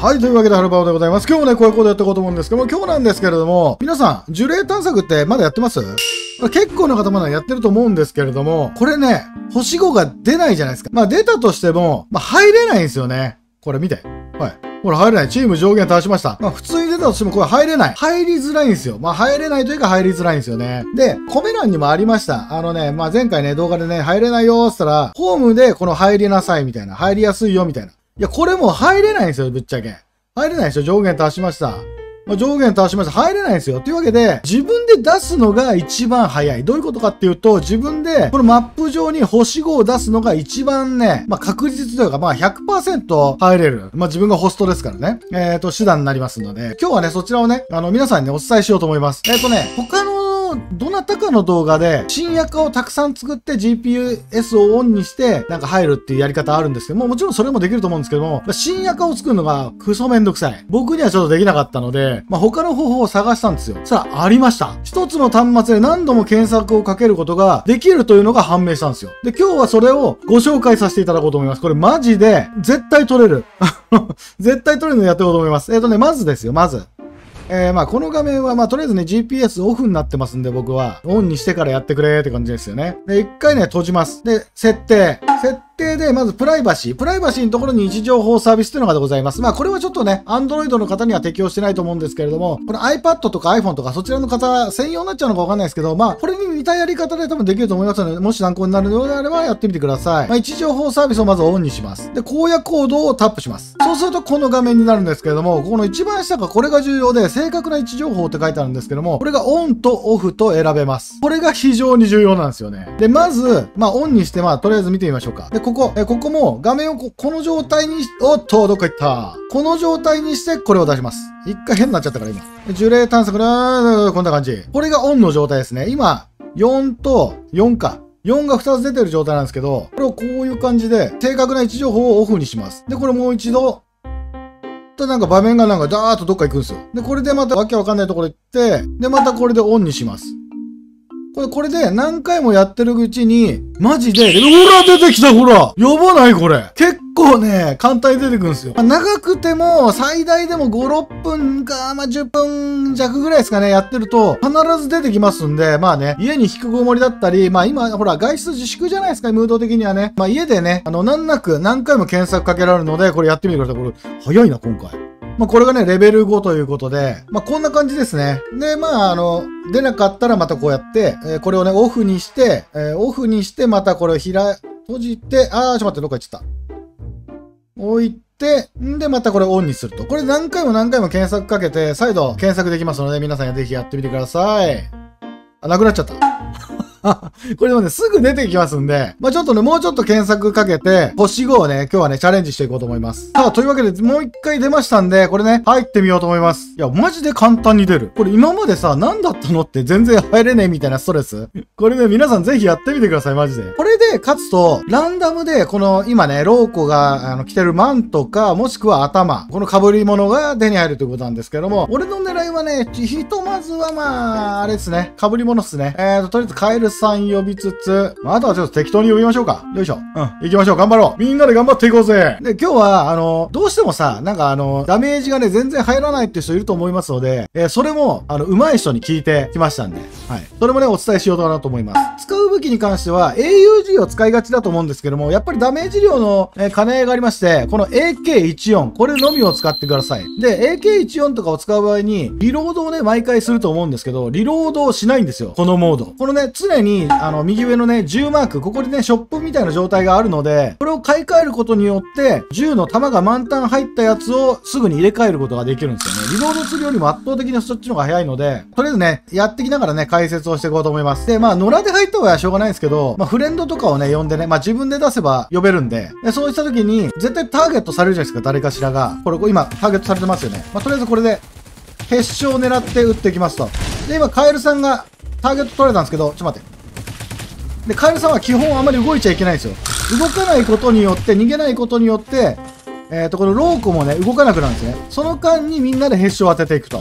はい、というわけで、ハルバオでございます。今日もね、こういうことやっていこうと思うんですけども、今日なんですけれども、皆さん、樹齢探索ってまだやってます？結構な方まだやってると思うんですけれども、これね、星5が出ないじゃないですか。まあ出たとしても、まあ入れないんですよね。これ見て。はい。ほら、入れない。チーム上限倒しました。まあ、普通に出たとしても、これ入れない。入りづらいんですよ。まあ、入れないというか入りづらいんですよね。で、コメ欄にもありました。まあ、前回ね、動画でね、入れないよーって言ったら、ホームでこの入りなさいみたいな。入りやすいよみたいな。いや、これもう入れないんですよ、ぶっちゃけ。入れないでしょ。上限倒しました。まあ、上限倒しました。入れないんですよ。というわけで、自分で出すのが一番早い。どういうことかっていうと、自分で、このマップ上に星5を出すのが一番ね、まあ、確実というか、まあ、100% 入れる。まあ、自分がホストですからね。手段になりますので、今日はね、そちらをね、皆さんにね、お伝えしようと思います。他の、どなたかの動画で、新アカをたくさん作って GPS をオンにして、なんか入るっていうやり方あるんですけども、もちろんそれもできると思うんですけども、新アカを作るのがクソめんどくさい。僕にはちょっとできなかったので、まあ、他の方法を探したんですよ。さあ、ありました。一つの端末で何度も検索をかけることができるというのが判明したんですよ。で、今日はそれをご紹介させていただこうと思います。これマジで、絶対取れる。絶対取れるのやっていこうと思います。まずですよ、まず。まあこの画面はまあとりあえずね GPS オフになってますんで僕はオンにしてからやってくれーって感じですよね。で、一回ね閉じます。で、設定。設定で、まずプライバシー。プライバシーのところに位置情報サービスというのがでございます。まあこれはちょっとね、Android の方には適用してないと思うんですけれども、この iPad とか iPhone とかそちらの方専用になっちゃうのかわかんないですけど、まあこれに似たやり方で多分できると思いますので、もし参考になるようであればやってみてください。まあ位置情報サービスをまずオンにします。で、公約コードをタップします。そうするとこの画面になるんですけれども、ここの一番下がこれが重要で、正確な位置情報って書いてあるんですけども、これがオンとオフと選べます。これが非常に重要なんですよね。で、まず、まあオンにして、まあとりあえず見てみましょうか。で、ここも画面をこの状態に、おっと、どっか行った。この状態にしてこれを出します。一回変になっちゃったから今。樹齢探索な、こんな感じ。これがオンの状態ですね。今、4と4か。4が2つ出てる状態なんですけど、これをこういう感じで、正確な位置情報をオフにします。で、これもう一度、なんか場面がなんかダーッとどっか行くんですよ。で、これでまたわけわかんないところ行って、で、またこれでオンにします。これで何回もやってるうちに、マジで、ほら出てきたほらやばないこれ結構ね、簡単に出てくるんですよ。まあ、長くても、最大でも5、6分か、まあ、10分弱ぐらいですかね、やってると、必ず出てきますんで、まあね、家に引きこもりだったり、まあ今、ほら、外出自粛じゃないですか、ムード的にはね。まあ家でね、難なく何回も検索かけられるので、これやってみてください。これ、早いな、今回。まあこれがね、レベル5ということで、まあこんな感じですね。で、まあ出なかったらまたこうやって、これをね、オフにして、またこれを閉じて、あー、ちょっと待って、どっか行っちゃった。置いて、んで、またこれをオンにすると。これ何回も何回も検索かけて、再度検索できますので、皆さんぜひやってみてください。あ、なくなっちゃった。これでもね、すぐ出てきますんで、まぁ、ちょっとね、もうちょっと検索かけて、星5をね、今日はね、チャレンジしていこうと思います。さあ、というわけで、もう一回出ましたんで、これね、入ってみようと思います。いや、マジで簡単に出る。これ今までさ、何だったのって全然入れねえみたいなストレス。これね、皆さんぜひやってみてください、マジで。これで、勝つと、ランダムで、この、今ね、ローコが、着てるマントか、もしくは頭、この被り物が手に入るということなんですけども、俺の狙いはね、ひとまずはまああれですね、被り物っすね。とりあえずカエルさん呼びつつ、まあ、あとはちょっと適当に呼びましょうか。よいしょ。うん。行きましょう。頑張ろう。みんなで頑張っていこうぜ。で、今日は、どうしてもさ、なんかダメージがね、全然入らないって人いると思いますので、それも、上手い人に聞いてきましたんで、はい。それもね、お伝えしようかなと思います。使う武器に関しては、AUG を使いがちだと思うんですけども、やっぱりダメージ量の、兼ね合いがありまして、この AK14、これのみを使ってください。で、AK14 とかを使う場合に、リロードをね、毎回すると思うんですけど、リロードをしないんですよ。このモード。このね、常に右上のね10マーク、ここにねショップみたいな状態があるので、これを買い替えることによって銃の弾が満タン入ったやつをすぐに入れ替えることができるんですよね。リロードするよりも圧倒的にそっちの方が早いので、とりあえずねやってきながらね解説をしていこうと思います。で、まあ野良で入った方がしょうがないんですけど、まあフレンドとかをね呼んでね、まあ自分で出せば呼べるんで、でそうした時に絶対ターゲットされるじゃないですか、誰かしらが。これ今ターゲットされてますよね。まあとりあえずこれで決勝を狙って撃っていきますと。で、今カエルさんがターゲット取れたんですけど、ちょっと待って。で、カエルさんは基本あまり動いちゃいけないんですよ。動かないことによって、逃げないことによって、このローコもね、動かなくなるんですね。その間にみんなでヘッシュを当てていくと。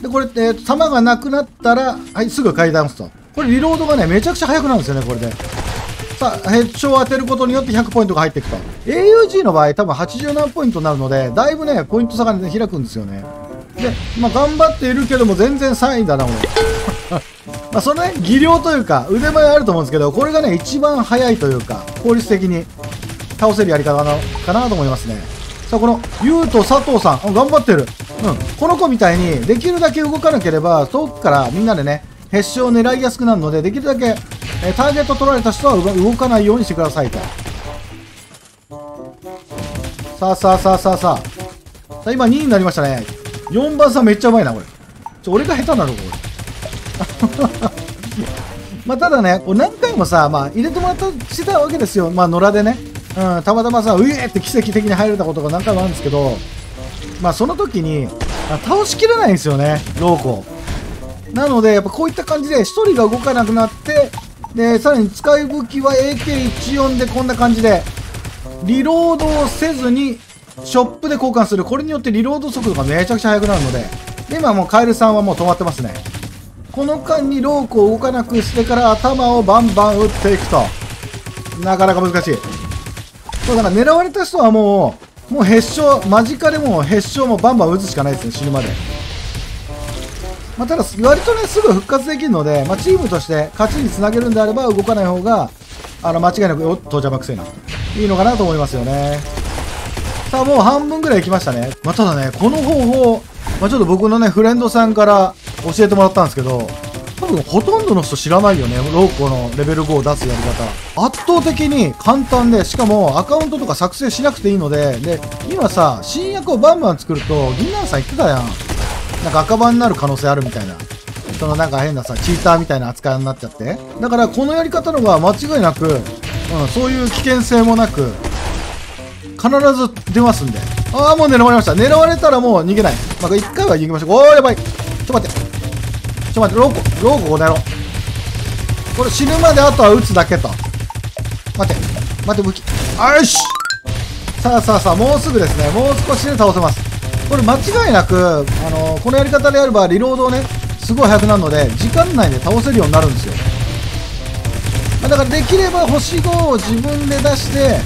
で、これって、弾がなくなったら、はい、すぐ買い倒すと。これリロードがね、めちゃくちゃ速くなるんですよね、これで。さあ、ヘッドを当てることによって100ポイントが入っていくと。AUG の場合、多分80何ポイントになるので、だいぶね、ポイント差が、ね、開くんですよね。で、まあ、頑張っているけども、全然3位だな、もう。まあ、そのね、技量というか、腕前あると思うんですけど、これがね、一番早いというか、効率的に倒せるやり方かなと思いますね。さあ、この、ゆうと佐藤さん、頑張ってる。うん。この子みたいに、できるだけ動かなければ、遠くからみんなでね、ヘッシュを狙いやすくなるので、できるだけ、ターゲット取られた人は動かないようにしてくださいと。さあさあさあさあさあ。さあ、今2位になりましたね。4番さんめっちゃうまいな、これ。俺が下手なの、これ。まあ、ただね、何回もさ、まあ、入れてもらった、してたわけですよ。まあ、野良でね。うん、たまたまさ、うえーって奇跡的に入れたことが何回もあるんですけど、まあ、その時に、倒しきれないんですよね、ローコ。なので、やっぱこういった感じで、1人が動かなくなって、で、さらに使う武器は AK14 でこんな感じで、リロードをせずに、ショップで交換する。これによってリロード速度がめちゃくちゃ速くなるので、で、今もうカエルさんはもう止まってますね。この間にローコを動かなくしてから頭をバンバン打っていくと。なかなか難しい。そうだから狙われた人はもうヘッション、間近でもうヘッションもバンバン打つしかないですね、死ぬまで。まあ、ただ、割とね、すぐ復活できるので、まあ、チームとして勝ちにつなげるんであれば動かない方が、間違いなく、おっと、邪魔くせえな。いいのかなと思いますよね。さあ、もう半分ぐらい来ましたね。まあ、ただね、この方法、まあ、ちょっと僕のね、フレンドさんから教えてもらったんですけど、多分ほとんどの人知らないよね。ローコのレベル5を出すやり方。圧倒的に簡単で、しかもアカウントとか作成しなくていいので、で、今さ、新役をバンバン作ると、銀杏さん言ってたやん。なんか赤番になる可能性あるみたいな。そのなんか変なさ、チーターみたいな扱いになっちゃって。だからこのやり方の方が間違いなく、うん、そういう危険性もなく、必ず出ますんで。ああ、もう狙われました。狙われたらもう逃げない。まあ、一回は逃げましょう。おー、やばい。ちょっと待って、ローコこの野郎。これ死ぬまであとは撃つだけと。待って、武器。よし！さあさあさあ、もうすぐですね。もう少しで倒せます。これ間違いなく、このやり方であれば、リロードをね、すごい速くなるので、時間内で倒せるようになるんですよ。まあ、だからできれば星5を自分で出して、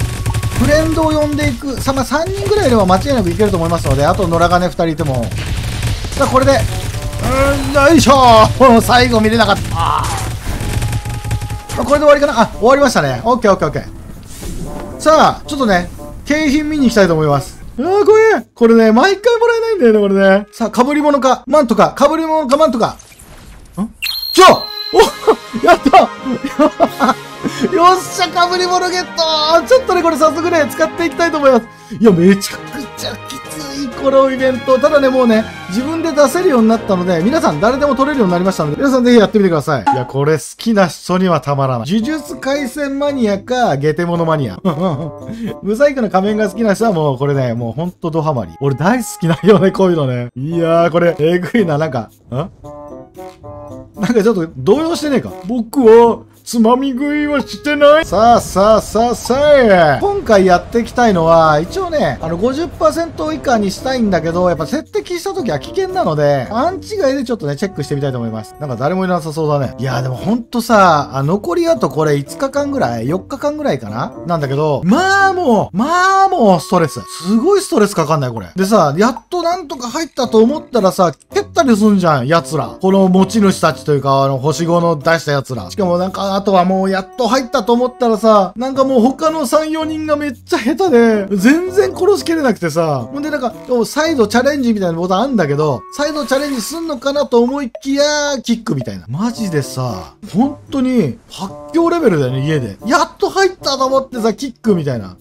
フレンドを呼んでいく。まあ、3人ぐらいでは間違いなくいけると思いますので、あと野良がね、2人いても。さあ、これで、よいしょー最後見れなかった。これで終わりかな。あ、終わりましたね。OKOKOK。さあ、ちょっとね、景品見に行きたいと思います。これね、毎回もらえないんだよね、これね。さあ、かぶり物かマントか、かぶり物かマントか。ちょおやったよっしゃ、かぶり物ゲット。ちょっとね、これ早速ね、使っていきたいと思います。いや、めちゃくちゃきつい、このイベント。ただね、もうね、自分で出せるようになったので、皆さん誰でも取れるようになりましたので、皆さんぜひやってみてください。いや、これ好きな人にはたまらない。呪術廻戦マニアか、ゲテモノマニア。無細工の仮面が好きな人はもうこれね、もうほんとドハマり。俺大好きなよね、こういうのね。いやー、これ、えぐいな、なんかちょっと動揺してねえか。僕は、つまみ食いはしてない。さあ、今回やっていきたいのは、一応ね、50% 以下にしたいんだけど、やっぱ接敵した時は危険なので、勘違いでちょっとね、チェックしてみたいと思います。なんか誰もいなさそうだね。いやーでもほんとさ、残りあとこれ5日間ぐらい ?4 日間ぐらいかななんだけど、まあもうストレス。すごいストレスかかんない、これ。でさ、やっとなんとか入ったと思ったらさ、蹴ったりすんじゃん、奴ら。この持ち主たちというか、星5の出した奴ら。しかもなんか、あとはもうやっと入ったと思ったらさ、なんかもう他の3、4人がめっちゃ下手で、全然殺しきれなくてさ、ほんでなんか、再度チャレンジみたいなボタンあんだけど、再度チャレンジすんのかなと思いきや、キックみたいな。マジでさ、本当に、発狂レベルだよね、家で。やっと入ったと思ってさ、キックみたいな。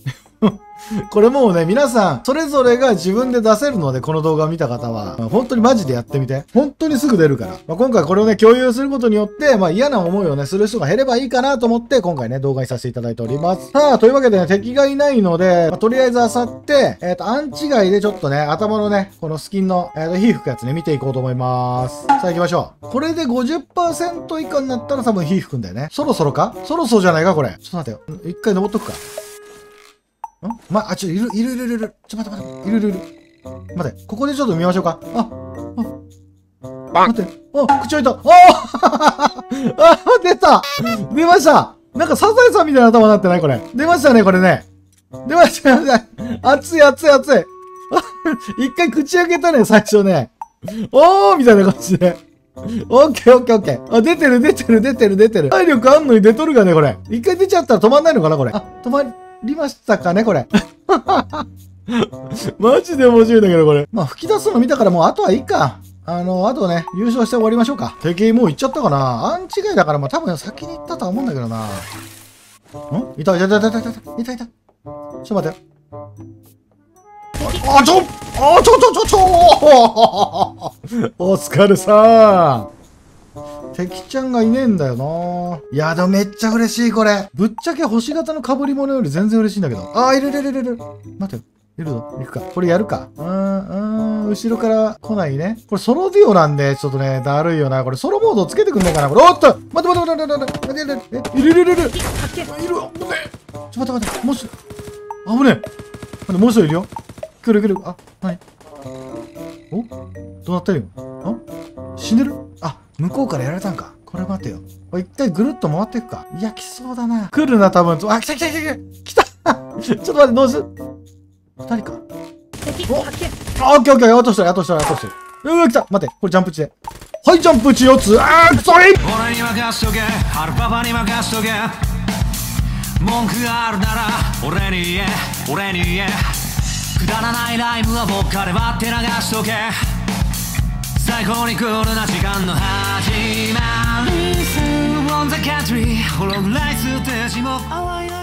これもうね、皆さん、それぞれが自分で出せるので、この動画を見た方は、本当にマジでやってみて。本当にすぐ出るから。まあ、今回これをね、共有することによって、まあ、嫌な思いをね、する人が減ればいいかなと思って、今回ね、動画にさせていただいております。さあ、というわけでね、敵がいないので、まあ、とりあえずあさって、安置外でちょっとね、頭のね、このスキンの、火吹くやつね、見ていこうと思います。さあ、行きましょう。これで 50% 以下になったら多分火吹くんだよね。そろそろじゃないか、これ。ちょっと待ってよ。一回登っとくか。いる。ちょ、待って。待って、ここでちょっと見ましょうか。待って。口開いた。出ました。なんかサザエさんみたいな頭になってないこれ。出ましたね、これね。出ましたね。熱い熱い熱い。一回口開けたね、最初ね。おーみたいな感じで。オッケーオッケーオッケー。あ、出てる出てる出てる出てる。体力あんのに出とるかね、これ。一回出ちゃったら止まんないのかな、これ。あ、止まりましたかね、これ。マジで面白いんだけど、これ。まあ、吹き出すの見たからもうあとはいいか。あとね、優勝して終わりましょうか。敵もう行っちゃったかな。アンチ外だから、まあ多分先に行ったとは思うんだけどな。ん？いたいたいたいたいたいたいたいた。ちょっと待って。あちょお疲れさーん。敵ちゃんがいねえんだよな。いや、でもめっちゃ嬉しい、これ。ぶっちゃけ星型の被り物より全然嬉しいんだけど。あー、いるいるいるいる。待てよ。いるぞ。行くか。これやるか。後ろから来ないね。これソロデュオなんで、ちょっとね、だるいよな。これソロモードつけてくんねえかな。これ、おっと待って待って待って待って待って待って。え、いるいるいるいる。いる。ちょ、待って待って。もう一人。危ねえ。待って、もう一人いるよ。来る来る。あ、なに？お？どうなってるよ。あ？死んでる？あ、向こうからやられたんか。これ待てよ。これ一回ぐるっと回っていくか。いや、来そうだな。来るな、多分。あ、来た来た来た来たちょっと待って、どうする？二人か。お、オッケーオッケー、あと一人、あと一人、あと一人。うわ、来た。待って、これジャンプ地で。はい、ジャンプ地4つ。あー、くそれ！俺に任せとけ、アルパパに任せとけ。文句があるなら、俺に言え、俺に言え。くだらないライブは僕から割って流しとけ。最高にクールな時間の始まり。From the country、ホログライスステージも淡いな。